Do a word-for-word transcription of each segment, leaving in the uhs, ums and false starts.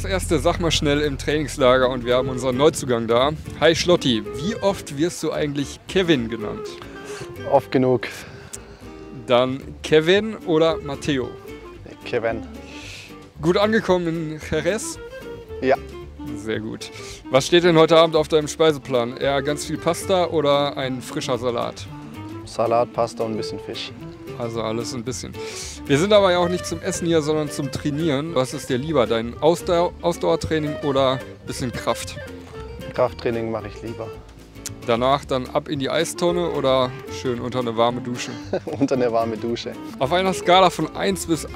Das erste sag mal schnell im Trainingslager und wir haben unseren Neuzugang da. Hi Schlotti, wie oft wirst du eigentlich Kevin genannt? Oft genug. Dann Kevin oder Matteo? Kevin. Gut angekommen in Jerez? Ja. Sehr gut. Was steht denn heute Abend auf deinem Speiseplan? Eher ganz viel Pasta oder ein frischer Salat? Salat, Pasta und ein bisschen Fisch. Also alles ein bisschen. Wir sind aber ja auch nicht zum Essen hier, sondern zum Trainieren. Was ist dir lieber, dein Ausdauer Ausdauertraining oder ein bisschen Kraft? Krafttraining mache ich lieber. Danach dann ab in die Eistonne oder schön unter eine warme Dusche? Unter eine warme Dusche. Auf einer Skala von eins bis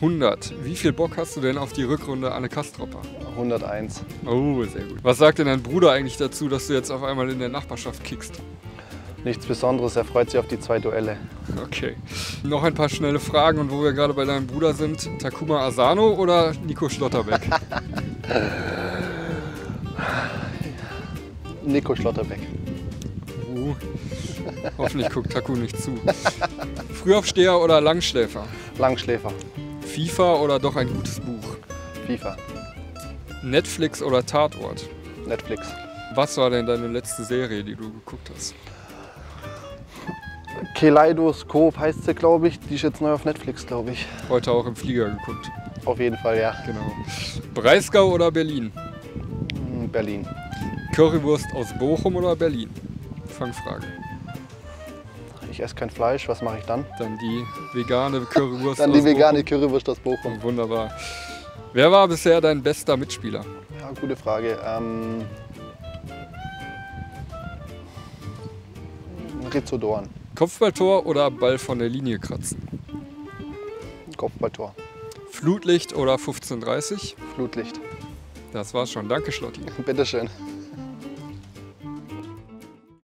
hundert, wie viel Bock hast du denn auf die Rückrunde an der Kastroppe? hunderteins. Oh, sehr gut. Was sagt denn dein Bruder eigentlich dazu, dass du jetzt auf einmal in der Nachbarschaft kickst? Nichts Besonderes, er freut sich auf die zwei Duelle. Okay. Noch ein paar schnelle Fragen und wo wir gerade bei deinem Bruder sind, Takuma Asano oder Nico Schlotterbeck? Nico Schlotterbeck. Uh, hoffentlich guckt Taku nicht zu. Frühaufsteher oder Langschläfer? Langschläfer. FIFA oder doch ein gutes Buch? FIFA. Netflix oder Tatort? Netflix. Was war denn deine letzte Serie, die du geguckt hast? Kaleidoskop heißt sie, glaube ich. Die ist jetzt neu auf Netflix, glaube ich. Heute auch im Flieger geguckt. Auf jeden Fall, ja. Genau. Breisgau oder Berlin? Berlin. Currywurst aus Bochum oder Berlin? Fangfrage. Ich esse kein Fleisch, was mache ich dann? Dann die vegane Currywurst dann aus Bochum. Dann die vegane Currywurst aus Bochum. Wunderbar. Wer war bisher dein bester Mitspieler? Ja, gute Frage. Ähm... Rizodorn. Kopfballtor oder Ball von der Linie kratzen? Kopfballtor. Flutlicht oder fünfzehn dreißig? Flutlicht. Das war's schon. Danke, Schlotti. Bitteschön.